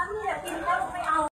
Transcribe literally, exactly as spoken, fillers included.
ันเนี่ยกินแล้วไปเอา